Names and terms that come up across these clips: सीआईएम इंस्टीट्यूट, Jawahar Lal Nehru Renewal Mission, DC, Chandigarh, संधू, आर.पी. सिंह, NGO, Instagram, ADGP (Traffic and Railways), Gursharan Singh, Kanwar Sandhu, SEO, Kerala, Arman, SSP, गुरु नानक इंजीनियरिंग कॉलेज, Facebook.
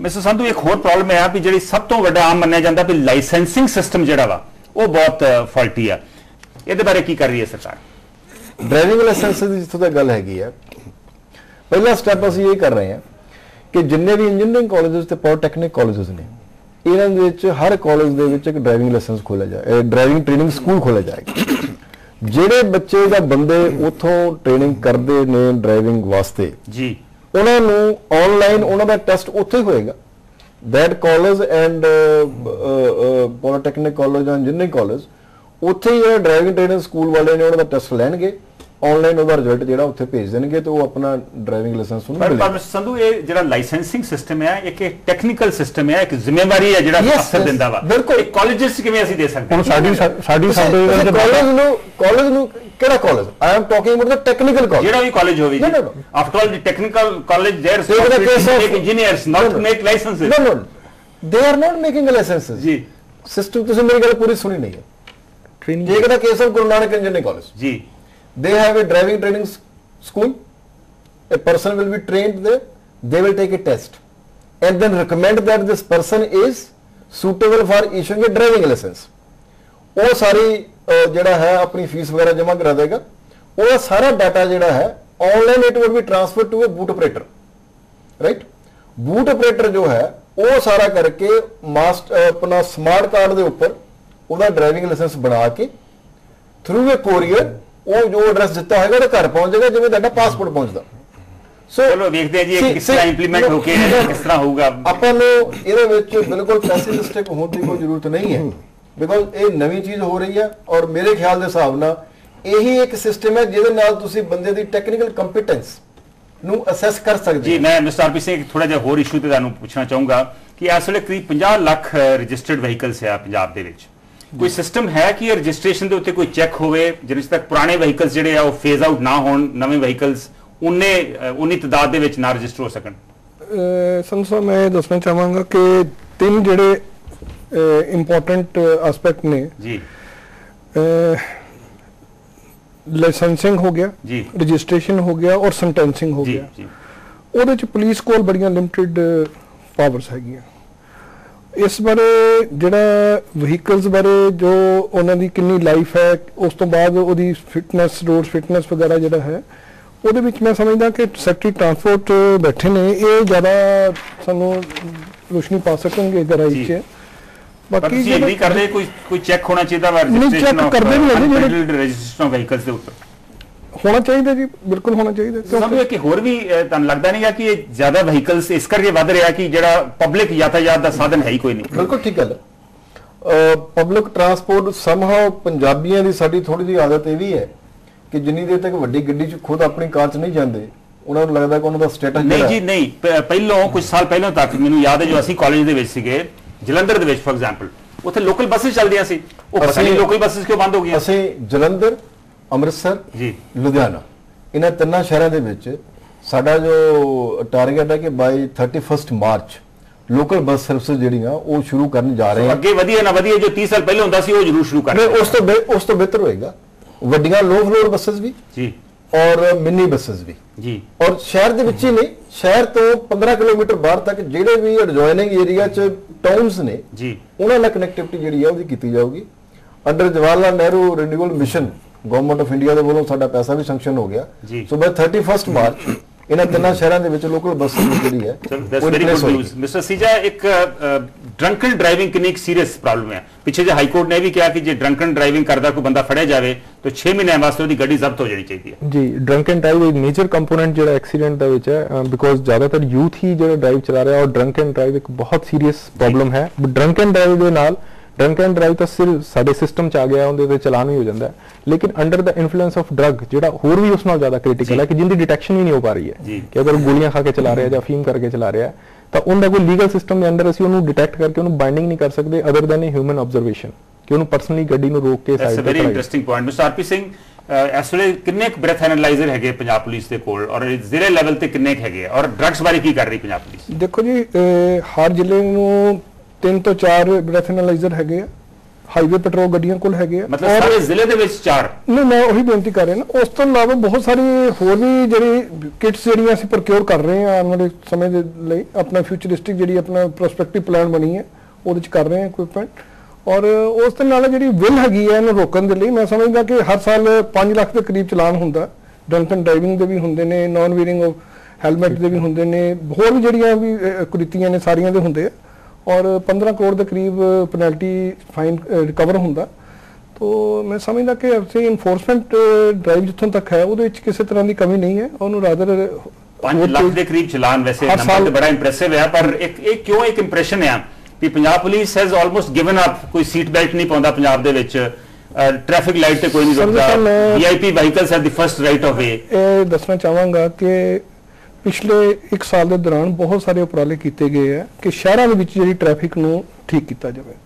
Mister संधू एक होर problem है भी जी सब तो वड्डा आम मन्निया जाता भी लाइसेंसिंग सिस्टम जिहड़ा वा वो बहुत फॉल्टी आ। इहदे बारे की कर रही है सरकार? ड्राइविंग लाइसेंस की जिथों तक गल हैगी है, पहला स्टैप असीं ये कर रहे हैं कि जिन्ने भी इंजीनियरिंग कॉलेजेस ते पॉलीटैक्निक कॉलेजेस ने इन्हां दे विच हर कॉलेज दे विच एक ड्राइविंग लाइसेंस खोलिया जाए, ड्राइविंग ट्रेनिंग स्कूल खोलिया जाएगा। ਜਿਹੜੇ ਬੱਚੇ ਦਾ ਬੰਦੇ ਉਥੋਂ ਟ੍ਰੇਨਿੰਗ ਕਰਦੇ ਨੇ ਡਰਾਈਵਿੰਗ ਵਾਸਤੇ ਜੀ, ਉਹਨਾਂ ਨੂੰ ਆਨਲਾਈਨ ਉਹਨਾਂ ਦਾ ਟੈਸਟ ਉੱਥੇ ਹੀ ਹੋਏਗਾ। That college and polytechnic college and engineering college ਉੱਥੇ ਹੀ ਡਰਾਈਵਿੰਗ ਟ੍ਰੇਨਿੰਗ ਸਕੂਲ ਵਾਲੇ ਨੇ ਉਹਨਾਂ ਦਾ ਟੈਸਟ ਲੈਣਗੇ, ਆਨਲਾਈਨ ਉਹਦਾ ਰਿਜ਼ਲਟ ਜਿਹੜਾ ਉੱਥੇ ਭੇਜ ਦੇਣਗੇ ਤੇ ਉਹ ਆਪਣਾ ਡਰਾਈਵਿੰਗ ਲਾਇਸੈਂਸ ਉਹਨੂੰ ਮਿਲੇਗਾ। ਪਰ ਸੰਧੂ ਇਹ ਜਿਹੜਾ ਲਾਇਸੈਂਸਿੰਗ ਸਿਸਟਮ ਹੈ ਇੱਕ ਟੈਕਨੀਕਲ ਸਿਸਟਮ ਹੈ, ਇੱਕ ਜ਼ਿੰਮੇਵਾਰੀ ਹੈ ਜਿਹੜਾ ਅਫਸਰ ਦਿੰਦਾ ਵਾ। ਬਿਲਕੁਲ ਕਾਲਜਸ ਕਿਵੇਂ ਅਸੀਂ ਦੇ ਸਕਦੇ ਹਾਂ? ਸਾਡੀ ਕਾਲਜ ਨੂੰ ਕਿਹੜਾ college? I am talking about the technical college, ਜਿਹੜਾ ਵੀ ਕਾਲਜ ਹੋਵੇ ਜੀ। After all the technical college they are make engineers not make licences. No no, they are not making licences ਜੀ। ਸਿਸਟਮ ਤੁਸੀਂ ਮੇਰੀ ਗੱਲ ਪੂਰੀ ਸੁਣੀ ਨਹੀਂ ਹੈ। ਟ੍ਰੇਨਿੰਗ ਜੇ ਕਿਹਦਾ ਕੇਸ ਹੈ ਗੁਰੂ ਨਾਨਕ ਇੰਜੀਨੀਅਰਿੰਗ ਕਾਲਜ ਜੀ। They have a driving training school. A person will be trained there. They will take a test and then recommend that this person is suitable for issuing a driving license. वो सारी जड़ा है अपनी fees वगैरह जमा करा देगा। वो सारा डाटा जड़ा है online it will be transferred to a boot operator, right? Boot operator जो है वो सारा करके मास्टर अपना स्मार्ट कार्ड के ऊपर उसका ड्राइविंग लाइसेंस बना के थ्रू ए कोरियर ਉਹ ਜੋ ਐਡਰੈਸ ਦਿੱਤਾ ਹੋਏਗਾ ਉਹਦੇ ਘਰ ਪਹੁੰਚ ਜਾਏਗਾ, ਜਿਵੇਂ ਤੁਹਾਡਾ ਪਾਸਪੋਰਟ ਪਹੁੰਚਦਾ। ਸੋ ਚਲੋ ਵੇਖਦੇ ਆ ਜੀ ਇਹ ਕਿਸ ਤਰ੍ਹਾਂ ਇੰਪਲੀਮੈਂਟ ਹੋ ਕੇ ਕਿਸ ਤਰ੍ਹਾਂ ਹੋਊਗਾ। ਆਪਾਂ ਨੂੰ ਇਹਦੇ ਵਿੱਚ ਬਿਲਕੁਲ ਪੈਸਿਸਟਿਕ ਹੋਣ ਦੀ ਕੋਈ ਜ਼ਰੂਰਤ ਨਹੀਂ ਹੈ, ਬਿਕੋਜ਼ ਇਹ ਨਵੀਂ ਚੀਜ਼ ਹੋ ਰਹੀ ਹੈ ਔਰ ਮੇਰੇ ਖਿਆਲ ਦੇ ਹਿਸਾਬ ਨਾਲ ਇਹੀ ਇੱਕ ਸਿਸਟਮ ਹੈ ਜਿਹਦੇ ਨਾਲ ਤੁਸੀਂ ਬੰਦੇ ਦੀ ਟੈਕਨੀਕਲ ਕੰਪੀਟੈਂਸ ਨੂੰ ਅਸੈਸ ਕਰ ਸਕਦੇ ਜੀ। ਮੈਂ ਮਿਸਟਰ ਆਰ.ਪੀ. ਸਿੰਘ ਥੋੜਾ ਜਿਹਾ ਹੋਰ ਇਸ਼ੂ ਤੇ ਤੁਹਾਨੂੰ ਪੁੱਛਣਾ ਚਾਹੂੰਗਾ ਕਿ ਇਸ ਵੇਲੇ ਕਰੀਬ 50 ਲੱਖ ਰਜਿਸਟਰਡ ਵਹੀਕਲਸ ਆ ਪੰਜਾਬ ਦੇ ਵਿੱਚ। कोई सिस्टम है कि रजिस्ट्रेशन के उत्ते कोई चेक होवे जिस तक पुराने वहीकल्स जिहड़े आ फेज आउट ना होण, नवे वहीकल्स उन्नी तादाद दे विच ना रजिस्टर हो सकण? संधु साहब मैं दसना चाहांगा कि तीन जिहड़े इंपॉर्टेंट आस्पैक्ट ने जी, लाइसेंसिंग हो गया जी, रजिस्ट्रेशन हो गया और सेंटेंसिंग हो जी, गया। उहदे च पुलिस कोल बड़ियां लिमिटेड पावर्स हैगियां। इस बारे जिहड़ा वहीकल्स बारे जो उन्हां दी कितनी लाइफ है, उस तो बाद उहदी फिटनेस रोड फिटनेस वगैरह जिहड़ा है उहदे विच मैं समझदा कि सैक्टरी ट्रांसपोर्ट बैठे ने ये ज़्यादा सानू रोशनी पा सकेंगे। बाकी जी कर ले कोई चेक होना चाहिए, रजिस्ट्रेशन कर दे रजिस्ट्रेशन वहीकल्स दे उत्पर होना चाहिए जी, बिल्कुल होना चाहिए। कि होर भी लगता नहीं है कि ज्यादा वहीकल्स इस करके वध रहा कि जिहड़ा पब्लिक यातायात का साधन है ही कोई नहीं। बिल्कुल ठीक गल। पब्लिक ट्रांसपोर्ट समहाउ पंजाबियों की साडी थोड़ी जी आदत यह भी है कि जिन्नी देर तक वड्डी गड्डी च खुद अपनी कार च नहीं जाते उन्होंने लगता कि उन्होंने स्टेटस नहीं जी नहीं। पहलों कुछ साल पहलों तक मैनूं याद है जो असीं कॉलेज दे विच सीगे जलंधर दे विच फॉर एग्जाम्पल उत्थे लोकल बसेस चलदियां सी, ओह पता नहीं लोकल बसेस क्यों बंद हो गईयां। असीं जलंधर अमृतसर लुधियाना इन तीनों शहरों के साडा जो टारगेट है कि by 31 March local bus service जो शुरू करने जा रहे हैं। अगे वधिया ना वधिया जो 30 साल पहले होंदा सी वो जरूर शुरू करना, उस तो बेहतर होएगा। वड्डियां लो फ्लोर बसेस भी जी और मिनी बसेस भी जी, और शहर के विच ही ने, शहर तो 15 किलोमीटर बाहर तक जिहड़े भी एडजॉइनिंग एरिया च टाउनस ने जी उन्हां नाल कनैक्टिविटी जिहड़ी है ओहदी कीती जाऊगी। Under Jawahar Lal Nehru renewal mission government of India के वालों साडा पैसा भी सैंक्शन हो गया। सो बाय 31 मार्च इन तीनों शहरों के विच लोकल बस जी है। मिस्टर सीजा एक ड्रंकन ड्राइविंग कितनी सीरियस प्रॉब्लम है? पिछले जो हाईकोर्ट ने भी कहा कि जो ड्रंकन ड्राइविंग करता कोई बंदा फड़िया जाए तो 6 महीने वास्ते उसकी गाड़ी जब्त हो जानी चाहिए जी। ड्रंकन ड्राइव एक मेजर कंपोनेंट जो एक्सीडेंट का विच है, बिकॉज ज्यादातर यूथ ही जो ड्राइव चला रहा है और ड्रंकन ड्राइव एक बहुत सीरीयस प्रॉब्लम है। Drunken drive drunk and drive तो सिर्फ साडे सिस्टम च आ गया, उनके चलान भी हो जाता है, लेकिन under the influence of drug जो होर भी उसमें ज्यादा क्रिटिकल है कि जिनकी डिटेक्शन भी नहीं हो पा रही है कि अगर गोलियां खा के चला रहा है या अफीम करके चला रहा है तो उनका कोई लीगल सिस्टम के अंदर असीं उन्हें डिटेक्ट करके उन्हें बाइंडिंग नहीं कर सकते other than a human observation कि उन्हें पर्सनली गड्डी नूं रोक के side very interesting point. Mister आर.पी. सिंह इस वे कितने ब्रेथ एनालाइजर है पंजाब पुलिस के कोल और जिले लैवल ते कितने है और ड्रग्स बारे की कर रही पंजाब पुलिस? देखो जी हर जिले में 3 तो 4 ब्रेथ एनालाइजर है, हाईवे पेट्रोल ਗੱਡੀਆਂ ਕੋਲ ਹੈਗੇ ਆ ਮਤਲਬ ਸਾਰੇ ਜ਼ਿਲ੍ਹੇ ਦੇ ਵਿੱਚ ਚਾਰ ਨਹੀਂ ਮੈਂ ਉਹੀ ਬੇਨਤੀ ਕਰ ਰਿਹਾ ਨਾ ਉਸ ਤੋਂ ਇਲਾਵਾ ਬਹੁਤ ਸਾਰੇ ਹੋਰ ਵੀ ਜਿਹੜੇ ਕਿਟਸ ਜਿਹੜੀਆਂ ਅਸੀਂ ਪ੍ਰੋਕਿਓਰ ਕਰ ਰਹੇ ਆ ਆਉਣ ਵਾਲੇ ਸਮੇਂ ਦੇ ਲਈ ਆਪਣਾ ਫਿਊਚਰਿਸਟਿਕ ਜਿਹੜੀ ਆਪਣਾ ਪ੍ਰੋਸਪੈਕਟਿਵ ਪਲਾਨ ਬਣੀ ਹੈ ਉਹਦੇ ਚ ਕਰ ਰਹੇ ਆ ਇਕੁਇਪਮੈਂਟ और उस जी विल हैगी है इन्होंने रोकने के लिए मैं समझदा कि हर साल 5 लाख के करीब चलान होंगे ड्रंक एंड ड्राइविंग के भी होंगे ने नॉन वीयरिंग हैलमेट के भी होंगे ने होर भी जड़िया भी कुरीतियां ने सारिया के होंगे और 15 करोड़ के करीब पेनल्टी फाइन रिकवर होंगे। तो मैं समझदा कि असं इनफोर्समेंट ड्राइव जितों तक है वो किसी तरह की कमी नहीं है और रादर 5 लाख के करीब चलान वैसे नंबर बड़ा इंप्रैसिव है पर एक क्यों एक इंप्रैशन है Punjab police has almost given up कोई सीट बेल्ट नहीं पाता पंजाब दे विच ट्रैफिक लाइट ते कोई नहीं रोकता VIP vehicles are the first right of way. दसना चाहांगा कि पिछले एक साल के दौरान बहुत सारे उपराले किए गए हैं कि शहरों में जी ट्रैफिक नूं ठीक किया जाए।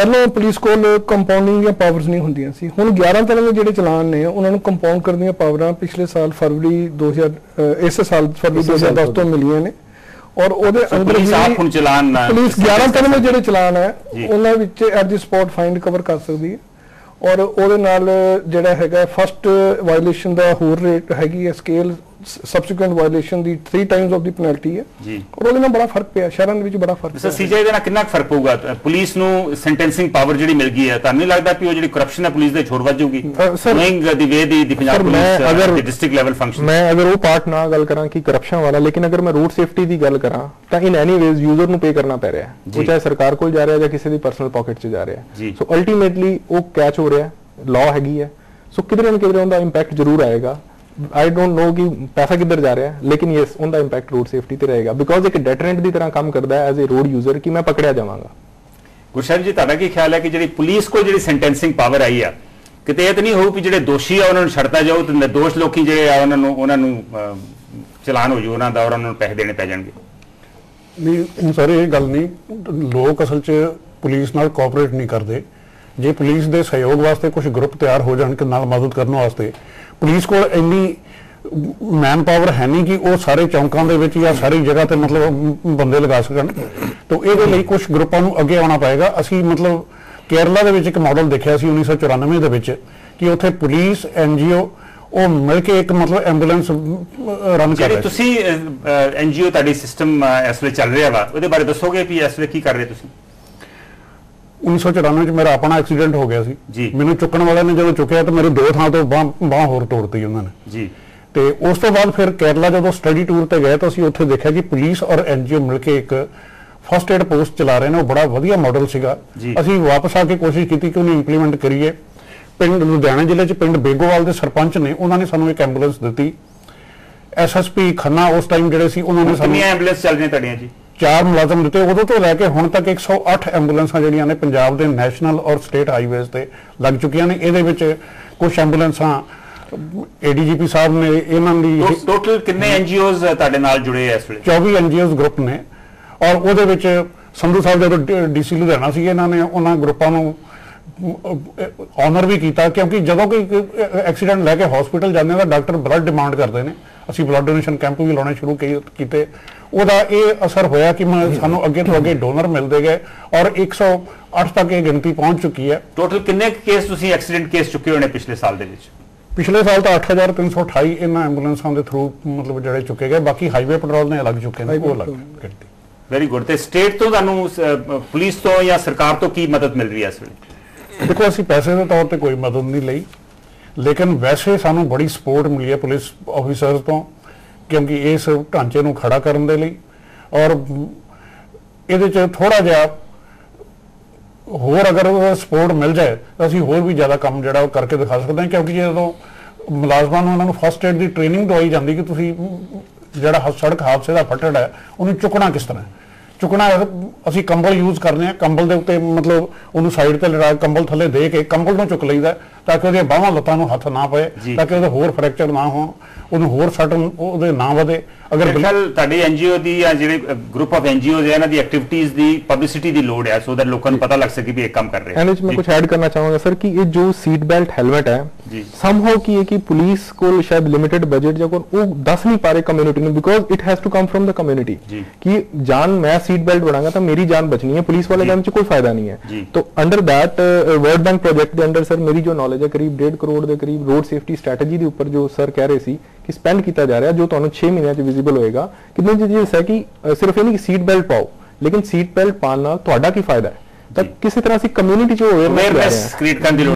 पहले पुलिस कोल कंपाउंडिंग या पावर्स नहीं हुंदियां सी हुण 11 तरह के जिहड़े चलान ने उन्होंने कंपाउंड करने दी पावरां पिछले साल फरवरी इस साल फरवरी 2010 तो मिलियां ने और उहदे अंदर ही चलान पुलिस 11 तरह के जो चलान है उन्होंने at the spot fine recover कर सकती है और उहदे नाल जिहड़ा हैगा फस्ट वायलेशन का होर रेट हैगी है स्केल सबसीकुएंट वायलेशन की 3 टाइम्स ऑफ द पेनल्टी है और उहदे नाल बड़ा फर्क पिया शहरां दे विच बड़ा फर्क पिया। सीजे दे नाल कितना फर्क पऊगा पुलिस नूं सेंटेंसिंग पावर जिहड़ी मिल गई है तां नहीं लगदा कि ओह जिहड़ी करप्शन है पुलिस दे छोड़ वध जूगी going the way the Punjab police अगर डिस्ट्रिक्ट लेवल फंक्शन मैं अगर वो पार्ट ना गल करां कि करप्शन वाला लेकिन अगर मैं रोड सेफ्टी की गल करां तां इन एनी वेज यूजर नूं पे करना पै रहा है वो चाहे सरकार कोल जा रहा है या किसी दी पर्सनल पॉकेट च जा रहा है सो अल्टीमेटली वो कैच हो रहा है लॉ हैगी है सो किधर ना किधर उनका इंपैक्ट जरूर आएगा। आई डोंट नो कि पैसा किधर जा रहा है लेकिन यस उनका इंपैक्ट रोड सेफ्टी ते रहेगा बिकॉज एक डेटरेंट की तरह काम करता है एज ए रोड यूजर कि मैं पकड़िया जावांगा। गुरशरण जी तुहाडा की ख्याल है कि जिहड़ी पुलिस को जिहड़ी सेंटेंसिंग पावर आई है किते इह तां नहीं होऊ कि जिहड़े दोषी आ उन्हां नूं छड्डा जाऊ ते निर्दोष लोकी जिहड़े आ उन्हां नूं चलान हो जू उन्हां दा और उन्हां नूं पैसे देने पै जाणगे नहीं सर ये गल नहीं लोग असल च पुलिस नाल कोऑपरेट नहीं करदे जे पुलिस के सहयोग वास्ते कुछ ग्रुप तैयार हो जाए कि मदद करने वास्ते पुलिस को इन्नी मैन पावर है नहीं कि वो सारे चौंकों के सारी जगह पर मतलब बंदे लगा सकन तो ये कुछ ग्रुपों को अगे आना पाएगा। असी मतलब केरला के एक मॉडल देखा सी 1994 कि उत्थे पुलिस NGO ਉਹ ਮਿਲ ਕੇ ਇੱਕ ਮਤਲਬ ਐਂਬੂਲੈਂਸ ਰਨ ਕਰ ਰਹੇ ਤੁਸੀਂ NGO ਤੁਹਾਡੀ ਸਿਸਟਮ ਇਸ ਵੇਲੇ ਚੱਲ ਰਿਹਾ ਵਾ ਉਹਦੇ ਬਾਰੇ ਦੱਸੋਗੇ ਵੀ ਇਸ ਵੇਲੇ ਕੀ ਕਰ ਰਹੇ ਤੁਸੀਂ। 1994 'ਚ ਮੇਰਾ ਆਪਣਾ ਐਕਸੀਡੈਂਟ ਹੋ ਗਿਆ ਸੀ ਮੈਨੂੰ ਚੁੱਕਣ ਵਾਲਿਆਂ ਨੇ ਜਦੋਂ ਚੁੱਕਿਆ ਤਾਂ ਮੇਰੇ 2 ਥਾਂ ਤੋਂ ਬਾਂਹ ਹੋਰ ਤੋੜਤੀ ਉਹਨਾਂ ਨੇ ਜੀ ਤੇ ਉਸ ਤੋਂ ਬਾਅਦ ਫਿਰ ਕੇਰਲਾ ਜਦੋਂ ਸਟੱਡੀ ਟੂਰ ਤੇ ਗਏ ਤਾਂ ਅਸੀਂ ਉੱਥੇ ਦੇਖਿਆ ਕਿ ਪੁਲਿਸ ਔਰ NGO ਮਿਲ ਕੇ ਇੱਕ ਫਸਟ ਏਡ ਪੋਸਟ ਚਲਾ ਰਹੇ ਨੇ ਉਹ ਬੜਾ ਵਧੀਆ ਮਾਡਲ ਸੀਗਾ ਅਸੀਂ ਵਾਪਸ ਆ ਕੇ ਕੋਸ਼ਿਸ਼ ਕੀਤੀ ਕਿ ਉਹਨੂੰ ਇੰਪਲੀਮੈਂਟ ਕਰੀਏ। ਪਿੰਡ ਲੁਧਿਆਣਾ ਜ਼ਿਲ੍ਹੇ 'ਚ ਪਿੰਡ ਬੇਗੋਵਾਲ ਦੇ ਸਰਪੰਚ ਨੇ ਉਹਨਾਂ ਨੇ ਸਾਨੂੰ ਇੱਕ ਐਂਬੂਲੈਂਸ ਦਿੱਤੀ SSP ਖੰਨਾ ਉਸ ਟਾਈਮ ਜਿਹੜੇ ਸੀ ਉਹਨਾਂ ਨੇ ਸਾਨੂੰ ਐਂਬੂਲੈਂਸ ਚੱਲ ਰਹੀਆਂ ਤੁਹਾਡੀਆਂ ਜੀ 4 ਮੁਲਾਜ਼ਮ ਦਿੱਤੇ ਉਦੋਂ ਤੋਂ ਲੈ ਕੇ ਹੁਣ ਤੱਕ 108 ਐਂਬੂਲੈਂਸਾਂ ਜਿਹੜੀਆਂ ਨੇ ਪੰਜਾਬ ਦੇ ਨੈਸ਼ਨਲ ਔਰ ਸਟੇਟ ਹਾਈਵੇਜ਼ ਤੇ ਲੱਗ ਚੁੱਕੀਆਂ ਨੇ। ਇਹਦੇ ਵਿੱਚ ਕੁਝ ਐਂਬੂਲੈਂਸਾਂ ADGP ਸਾਹਿਬ ਨੇ ਇਹਨਾਂ ਦੀ ਟੋਟਲ ਕਿੰਨੇ NGOs ਤੁਹਾਡੇ ਨਾਲ ਜੁੜੇ ਐ ਇਸ ਵੇਲੇ 24 NGOs ਗਰੁੱਪ ਨੇ ਔਰ ਉਹਦੇ ਵਿੱਚ ਸੰਧੂ ਸਾਹਿਬ ਜਦੋਂ DC ਲੁਧਿਆਣਾ ਸੀ ਇਹਨਾਂ ਨੇ ਉਹਨਾਂ ਗਰੁੱਪਾਂ ਨੂੰ ऑनर भी किया क्योंकि जदों कोई एक्सीडेंट लैके हॉस्पिटल जाने का डॉक्टर ब्लड डिमांड करते हैं असी ब्लड डोनेशन कैंप भी लाने शुरू किए उहदा यह असर होया कि सानू अगे तो अगे डोनर मिलते गए और 108 तक यह गिनती पहुंच चुकी है। टोटल कितने केस तुसीं एक्सीडेंट केस चुके होने पिछले साल दे विच पिछले साल तो 8,328 इन्हां एंबूलेंसां दे थ्रू मतलब जिहड़े चुके गए बाकी हाईवे पेट्रोल ने अलग चुके हैं वो अलग गिनती। वेरी गुड तो स्टेट तो तुहानू पुलिस तो या सरकार तो की मदद मिल रही है इस वेले देखो असी पैसे के तौर पर कोई मदद नहीं ली लेकिन वैसे सानू बड़ी सपोर्ट मिली है पुलिस ऑफिसर तो क्योंकि इस ढांचे को खड़ा करने के लिए और ये थोड़ा जहा होर अगर सपोर्ट मिल जाए तो असी होर भी ज़्यादा काम जो करके दिखा सकते हैं क्योंकि जो मुलाजमान उन्होंने फर्स्ट एड की ट्रेनिंग दवाई जाती कि तुसीं जिहड़ा सड़क हादसे का फटड़ है उन्हें चुकना किस तरह है चुकना असी कंबल यूज करने कंबल के उत्ते मतलब उन्होंने साइड पर लड़ा कंबल थले दे के कंबल में चुक लईदा ताकि वो बाहवां लत्तां नूं हथ ना पए, ताकि वो होर फ्रैक्चर ना हो, ਉਹਨੂੰ ਹੋਰ ਸਟਨ ਉਹਦੇ ਨਾਮ ਵਧੇ। ਅਗਰ ਬਿਲਕੁਲ ਤੁਹਾਡੀ ਐਨਜੀਓ ਦੀ ਜਾਂ ਜਿਹੜੇ ਗਰੁੱਪ ਆਫ ਐਨਜੀਓਜ਼ ਹੈ ਨਾ ਦੀ ਐਕਟੀਵਿਟੀਜ਼ ਦੀ ਪਬਲਿਸਿਟੀ ਦੀ ਲੋੜ ਹੈ ਸੋ ਦੈਟ ਲੋਕਾਂ ਨੂੰ ਪਤਾ ਲੱਗ ਸਕੇ ਵੀ ਇਹ ਕੰਮ ਕਰ ਰਹੇ ਹੈ। ਐਂਡ ਮੈਂ ਕੁਝ ਐਡ ਕਰਨਾ ਚਾਹਾਂਗਾ ਸਰ ਕਿ ਇਹ ਜੋ ਸੀਟ ਬੈਲਟ ਹੈਲਮਟ ਹੈ ਜੀ ਸਮਹਾਉ ਕੀ ਹੈ ਕਿ ਪੁਲਿਸ ਕੋਲ ਸ਼ਾਇਦ ਲਿਮਿਟਿਡ ਬਜਟ ਜਾਂ ਕੋਈ ਉਹ ਦੱਸ ਨਹੀਂ ਪਾ ਰਹੇ ਕਮਿਊਨਿਟੀ ਨੂੰ because it has to come from the community ਕਿ ਜਾਨ ਮੈਂ ਸੀਟ ਬੈਲਟ ਬਣਾਂਗਾ ਤਾਂ ਮੇਰੀ ਜਾਨ ਬਚਣੀ ਹੈ ਪੁਲਿਸ ਵਾਲੇ ਕੰਮ ਚ ਕੋਈ ਫਾਇਦਾ ਨਹੀਂ ਹੈ। ਤਾਂ under that world bank project ਦੇ ਅੰਡਰ ਸਰ ਮੇਰੀ ਜੋ ਨੌਲੇਜ ਹੈ ਕਰੀਬ 1.5 ਕਰੋੜ ਦੇ ਕਰੀਬ ਰੋਡ ਸੇਫਟੀ ਸਟ੍ਰੈਟਜੀ ਦੇ ਉੱਪਰ ਜੋ ਸਰ ਕਹਿ ਰਹੇ ਸੀ कि स्पेंड किया जा रहा है जो तो 6 महीनों में विजिबल होएगा। कितनी चीज़ें है कि सिर्फ ये नहीं कि सीट बेल्ट पाओ लेकिन सीट बेल्ट पाना तो की फायदा है तो किसी तरह से कम्युनिटी जो अवेयरनेस क्रिएट कर